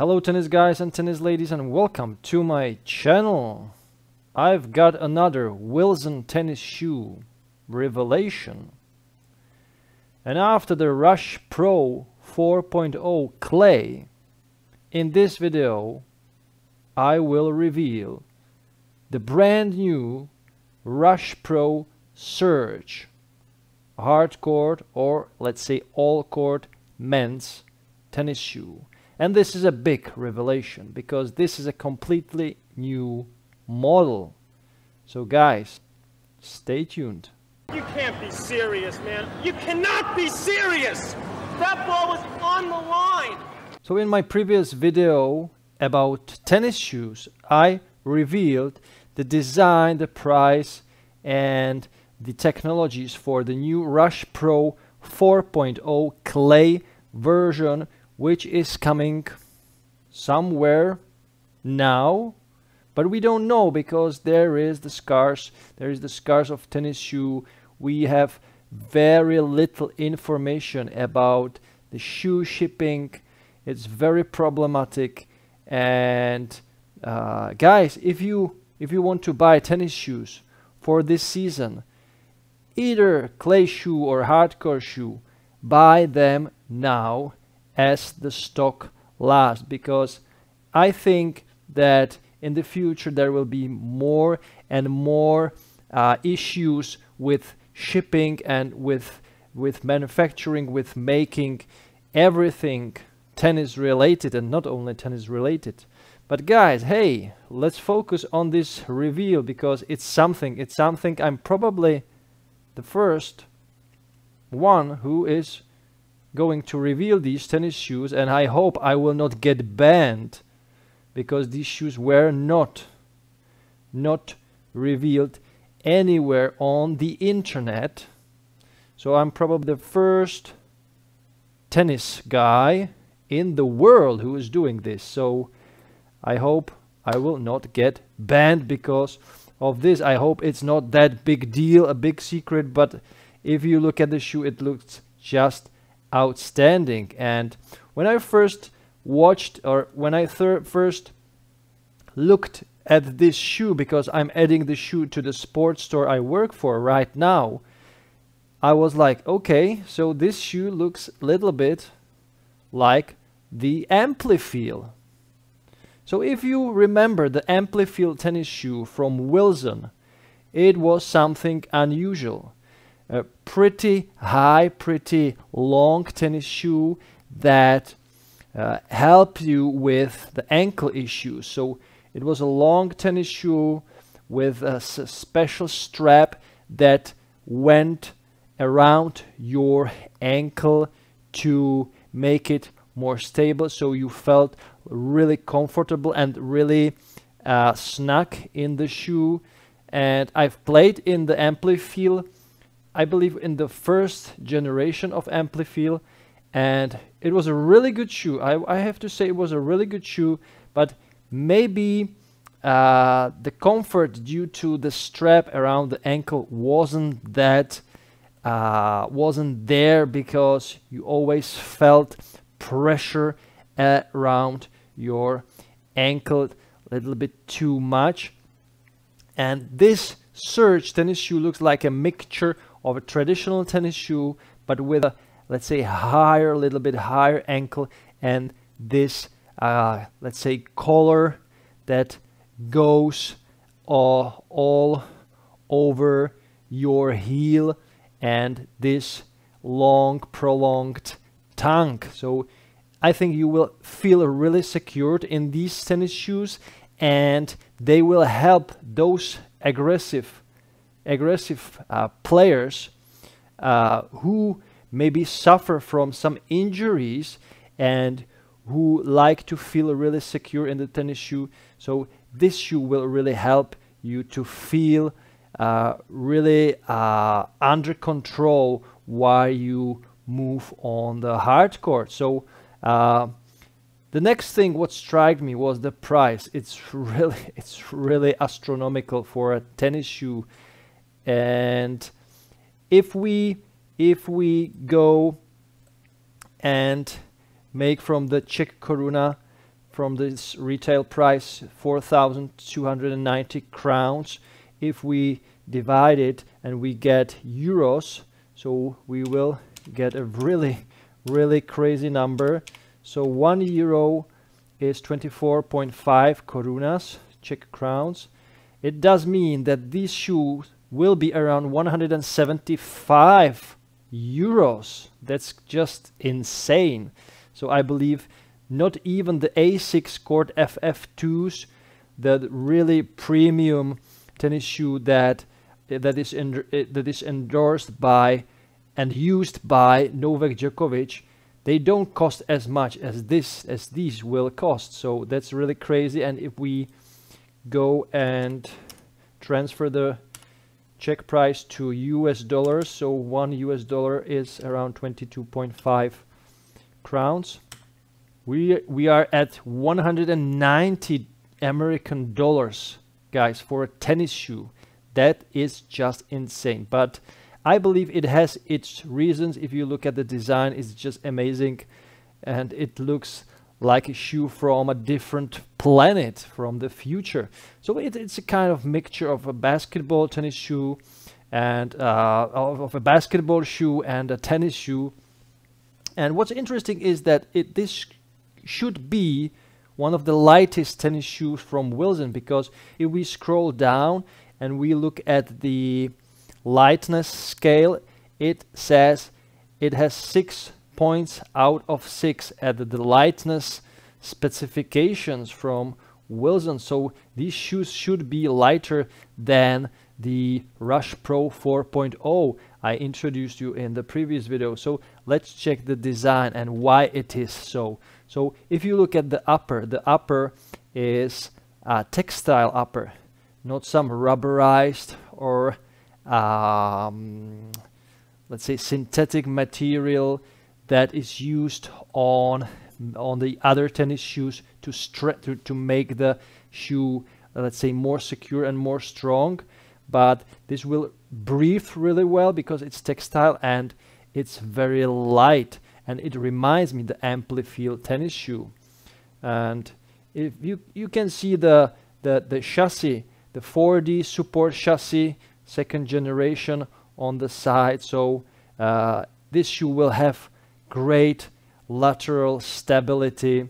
Hello tennis guys and tennis ladies, and welcome to my channel. I've got another Wilson tennis shoe revelation. And after the Rush Pro 4.0 clay, in this video I will reveal the brand new Rush Pro Surge hard court, or let's say all court, men's tennis shoe. And this is a big revelation because this is a completely new model. So guys, stay tuned. You can't be serious, man. You cannot be serious. That ball was on the line. So in my previous video about tennis shoes, I revealed the design, the price, and the technologies for the new Rush Pro 4.0 clay version, which is coming somewhere now, but we don't know because there is the scarce of tennis shoe. We have very little information about the shoe shipping. It's very problematic. And guys, if you want to buy tennis shoes for this season, either clay shoe or hardcore shoe, buy them now as the stock lasts, because I think that in the future there will be more and more issues with shipping and with manufacturing, with making everything tennis related, and not only tennis related. But guys, hey, let's focus on this reveal because it's something I'm probably the first one who is going to reveal these tennis shoes, and I hope I will not get banned because these shoes were not revealed anywhere on the internet. So I'm probably the first tennis guy in the world who is doing this, so I hope I will not get banned because of this. I hope it's not that big deal, a big secret, but if you look at the shoe, it looks just outstanding. And when I first watched, or when I first looked at this shoe, because I'm adding the shoe to the sports store I work for right now, I was like, okay, so this shoe looks a little bit like the Amplifeel. So if you remember the Amplifeel tennis shoe from Wilson, it was something unusual. A pretty high, pretty long tennis shoe that help you with the ankle issues. So it was a long tennis shoe with a special strap that went around your ankle to make it more stable, so you felt really comfortable and really snug in the shoe. And I've played in the Amplifeel, I believe in the first generation of Amplifeel, and it was a really good shoe. I have to say it was a really good shoe, but maybe the comfort due to the strap around the ankle wasn't there, because you always felt pressure around your ankle a little bit too much. And this Surge tennis shoe looks like a mixture of a traditional tennis shoe, but with a, let's say, higher, little bit higher ankle, and this let's say collar that goes all over your heel, and this long prolonged tongue. So I think you will feel really secured in these tennis shoes, and they will help those aggressive players who maybe suffer from some injuries and who like to feel really secure in the tennis shoe. So this shoe will really help you to feel really under control while you move on the hard court. So the next thing what struck me was the price. It's really astronomical for a tennis shoe. And if we go and make from the Czech koruna, from this retail price 4,290 crowns. If we divide it and we get euros, so we will get a really, really crazy number. So 1 euro is 24.5 korunas, Czech crowns. It does mean that these shoes will be around 175 euros. That's just insane. So I believe not even the Asics Court FF2s, that really premium tennis shoe that is endorsed by and used by Novak Djokovic, they don't cost as much as these will cost. So that's really crazy. And if we go and transfer the Czech price to US dollars, so $1 is around 22.5 crowns. We are at 190 American dollars, guys, for a tennis shoe. That is just insane. But I believe it has its reasons. If you look at the design, it's just amazing, and it looks like a shoe from a different planet, from the future. So it's a kind of mixture of a basketball tennis shoe and of a basketball shoe and a tennis shoe. And what's interesting is that this should be one of the lightest tennis shoes from Wilson, because if we scroll down and we look at the lightness scale, it says it has 6 points out of 6 at the lightness specifications from Wilson. So these shoes should be lighter than the Rush Pro 4.0 I introduced you in the previous video. So let's check the design and why it is so. So if you look at the upper is a textile upper, not some rubberized or let's say synthetic material that is used on the other tennis shoes to make the shoe, let's say, more secure and more strong. But this will breathe really well because it's textile and it's very light, and it reminds me the Amplifeel tennis shoe. And if you can see the chassis, the 4D support chassis, second generation on the side. So this shoe will have great lateral stability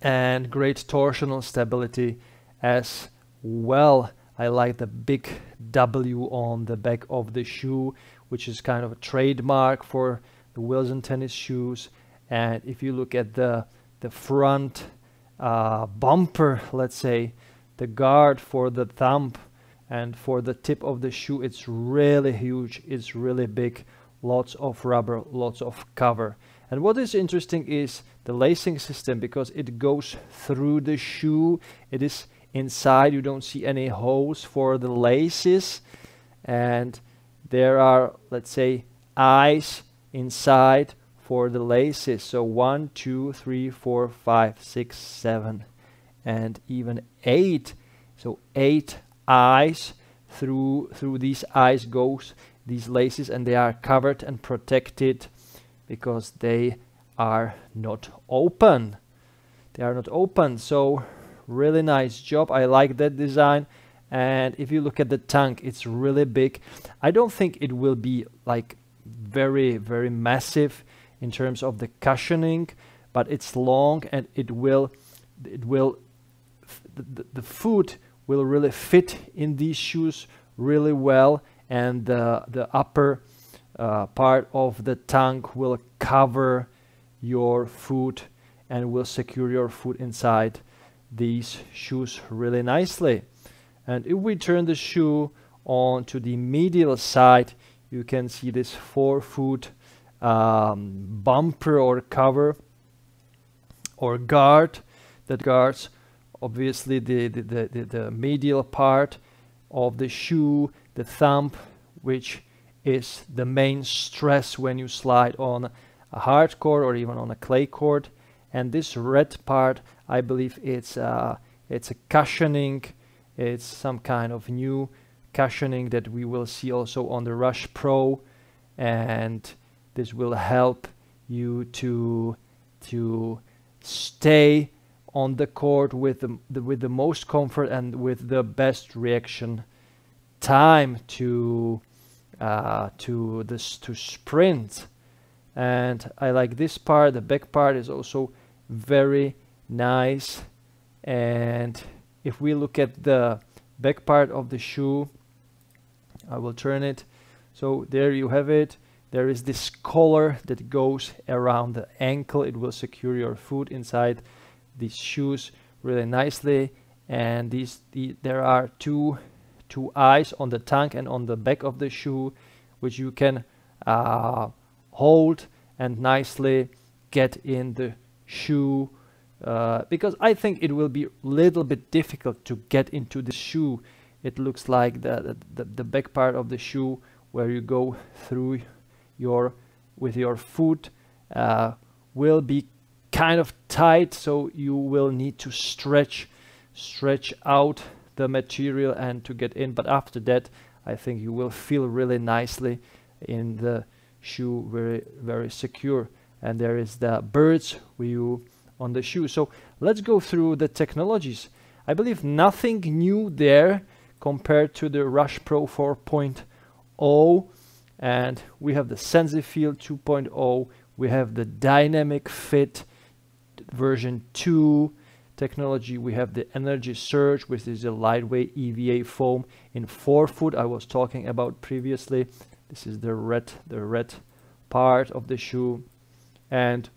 and great torsional stability as well. I like the big W on the back of the shoe, which is kind of a trademark for the Wilson tennis shoes. And if you look at the front bumper, let's say, the guard for the thumb and for the tip of the shoe, it's really huge, it's really big, lots of rubber, lots of cover. And what is interesting is the lacing system, because it goes through the shoe. It is inside, you don't see any holes for the laces, and there are, let's say, eyes inside for the laces. So 1, 2, 3, 4, 5, 6, 7, and even 8. So 8 eyes. Through these eyes goes these laces, and they are covered and protected because they are not open. They are not open. So really nice job. I like that design. And if you look at the tongue, it's really big. I don't think it will be like very, very massive in terms of the cushioning, but it's long, and the foot will really fit in these shoes really well, and the upper part of the tongue will cover your foot and will secure your foot inside these shoes really nicely. And if we turn the shoe on to the medial side, you can see this 4-foot bumper or cover or guard that guards obviously the medial part of the shoe, the thumb, which is the main stress when you slide on a hard court or even on a clay court. And this red part, I believe it's a cushioning. It's some kind of new cushioning that we will see also on the Rush Pro, and this will help you to stay on the court with the most comfort and with the best reaction time to sprint. And I like this part. The back part is also very nice. And if we look at the back part of the shoe, I will turn it. So there you have it. There is this collar that goes around the ankle. It will secure your foot inside these shoes really nicely. And there are two eyes on the tongue and on the back of the shoe, which you can hold and nicely get in the shoe, because I think it will be a little bit difficult to get into the shoe. It looks like the back part of the shoe where you go through with your foot will be kind of tight, so you will need to stretch out the material and to get in. But after that, I think you will feel really nicely in the shoe, very, very secure. And there is the birds view on the shoe. So let's go through the technologies. I believe nothing new there compared to the Rush Pro 4.0. And we have the SensiField 2.0. We have the Dynamic Fit version 2 technology. We have the Energy Surge, which is a lightweight EVA foam in forefoot I was talking about previously. This is the red part of the shoe. And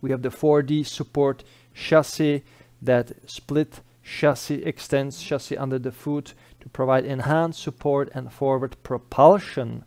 we have the 4D support chassis, that split chassis extends chassis under the foot to provide enhanced support and forward propulsion.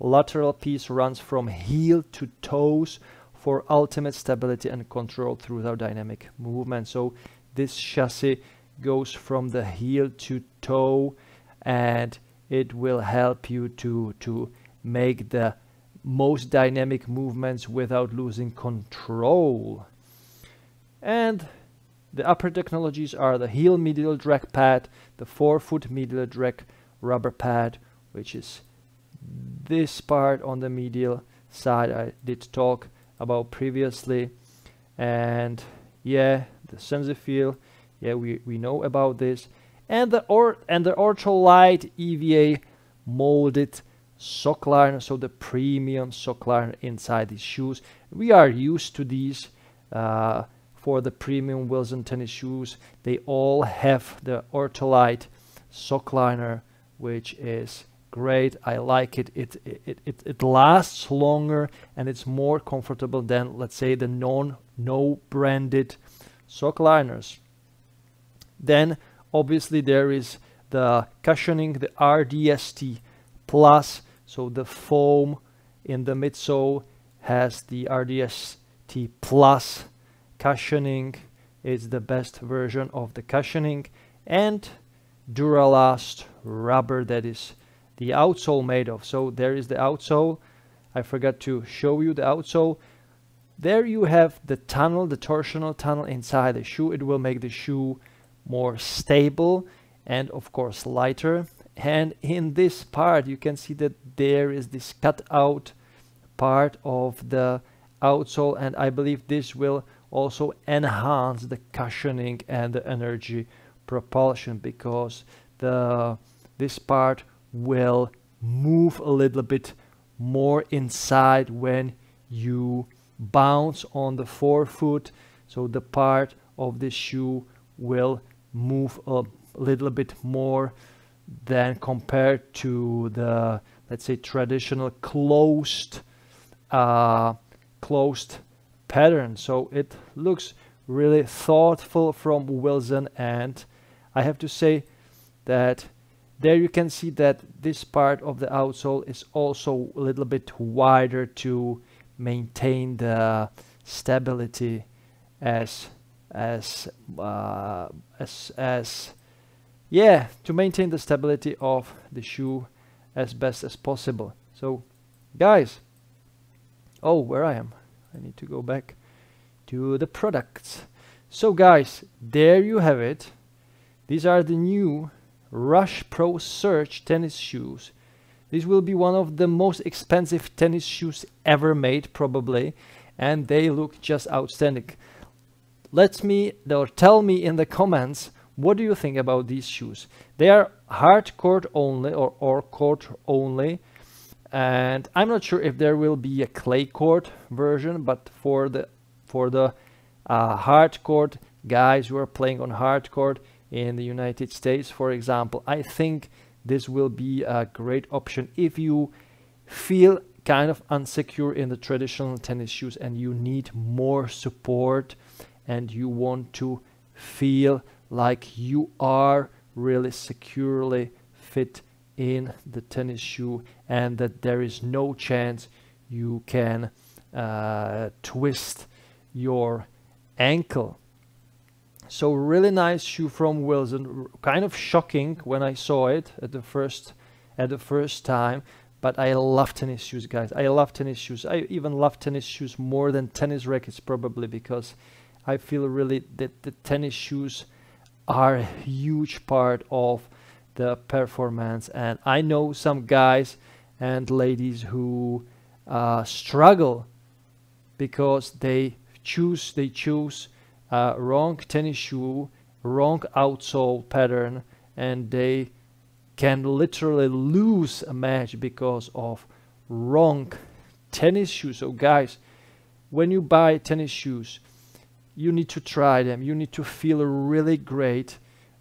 Lateral piece runs from heel to toes for ultimate stability and control through our dynamic movement. So this chassis goes from the heel to toe, and it will help you to make the most dynamic movements without losing control. And the upper technologies are the heel medial drag pad, the forefoot medial drag rubber pad, which is this part on the medial side I did talk about previously. And yeah, the SensiField, yeah, we know about this. And the Ortholite EVA molded sock liner, so the premium sock liner inside these shoes. We are used to these for the premium Wilson tennis shoes. They all have the Ortholite sock liner, which is great. I like it. It lasts longer and it's more comfortable than, let's say, the no branded sock liners. Then obviously there is the cushioning, the RDST plus. So the foam in the midsole has the RDST plus cushioning. Is the best version of the cushioning. And Duralast rubber, that is the outsole made of. So there is the outsole. I forgot to show you the outsole. There you have the tunnel, the torsional tunnel inside the shoe. It will make the shoe more stable and of course lighter. And in this part you can see that there is this cut out part of the outsole, and I believe this will also enhance the cushioning and the energy propulsion, because this part will move a little bit more inside when you bounce on the forefoot. So the part of the shoe will move a little bit more than compared to the, let's say, traditional closed pattern. So it looks really thoughtful from Wilson, and I have to say that there you can see that this part of the outsole is also a little bit wider to maintain the stability to maintain the stability of the shoe as best as possible. So guys, oh, where I am, I need to go back to the products. So guys, there you have it. These are the new Rush Pro Surge tennis shoes. This will be one of the most expensive tennis shoes ever made, probably, and they look just outstanding. tell me in the comments, what do you think about these shoes? They are hard court only or court only, and I'm not sure if there will be a clay court version, but for the hard court guys who are playing on hard court in the United States, for example, I think this will be a great option if you feel kind of unsecure in the traditional tennis shoes and you need more support and you want to feel like you are really securely fit in the tennis shoe and that there is no chance you can twist your ankle. So really nice shoe from Wilson. Kind of shocking when I saw it at the first time, but I love tennis shoes, guys. I love tennis shoes. I even love tennis shoes more than tennis rackets, probably, because I feel really that the tennis shoes are a huge part of the performance. And I know some guys and ladies who struggle because they choose wrong tennis shoe, wrong outsole pattern, and they can literally lose a match because of wrong tennis shoes. So guys, when you buy tennis shoes, you need to try them. You need to feel really great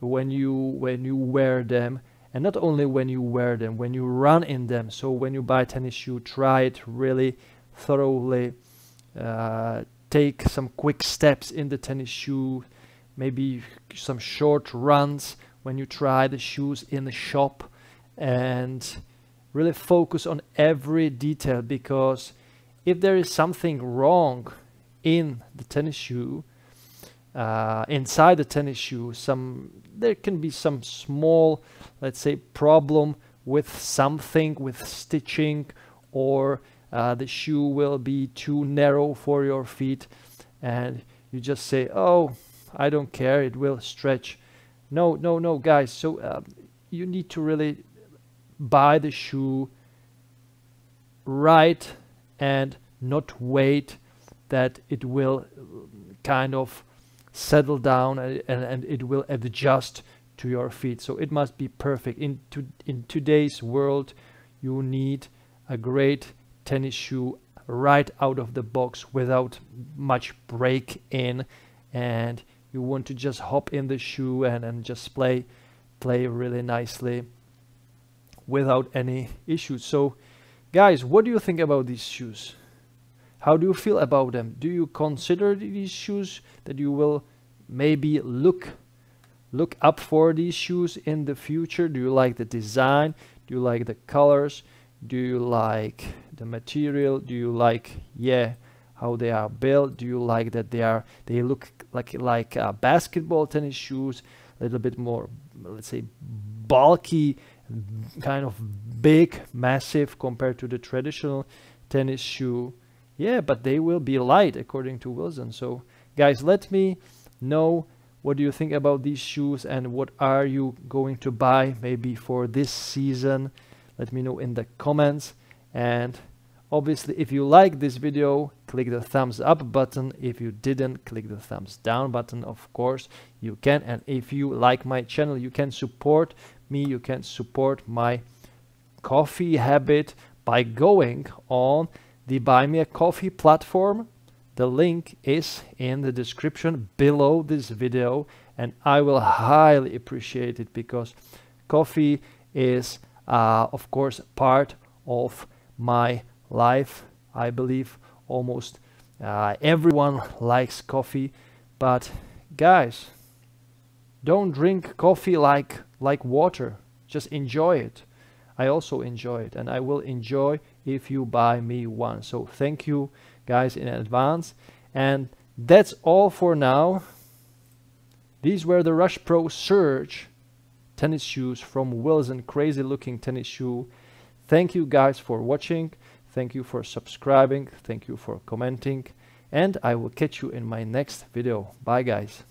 when you wear them, and not only when you wear them, when you run in them. So when you buy a tennis shoe, try it really thoroughly. Take some quick steps in the tennis shoe, maybe some short runs when you try the shoes in the shop, and really focus on every detail, because if there is something wrong in the tennis shoe, inside the tennis shoe, there can be some small, let's say, problem with something, with stitching, or the shoe will be too narrow for your feet, and you just say, oh, I don't care, it will stretch. No guys, so you need to really buy the shoe right and not wait that it will kind of settle down and it will adjust to your feet. So it must be perfect. In today's world, you need a great tennis shoe right out of the box without much break in, and you want to just hop in the shoe and just play really nicely without any issues. So guys, what do you think about these shoes? How do you feel about them? Do you consider these shoes, that you will maybe look up for these shoes in the future? Do you like the design? Do you like the colors? Do you like the material? Do you like how they are built? Do you like that they look like basketball tennis shoes, a little bit more, let's say, bulky, kind of big, massive compared to the traditional tennis shoe? Yeah, but they will be light according to Wilson. So guys, let me know what do you think about these shoes and what are you going to buy maybe for this season. Let me know in the comments. And obviously, if you like this video, click the thumbs up button. If you didn't, click the thumbs down button. Of course, you can. And if you like my channel, you can support me. You can support my coffee habit by going on the Buy Me a Coffee platform. The link is in the description below this video, and I will highly appreciate it, because coffee is of course part of my life. I believe almost everyone likes coffee, but guys, don't drink coffee like water. Just enjoy it. I also enjoy it, and I will enjoy if you buy me one. So thank you guys in advance, and that's all for now. These were the Rush Pro Surge tennis shoes from Wilson. Crazy looking tennis shoe. Thank you guys for watching. Thank you for subscribing. Thank you for commenting, and I will catch you in my next video. Bye guys.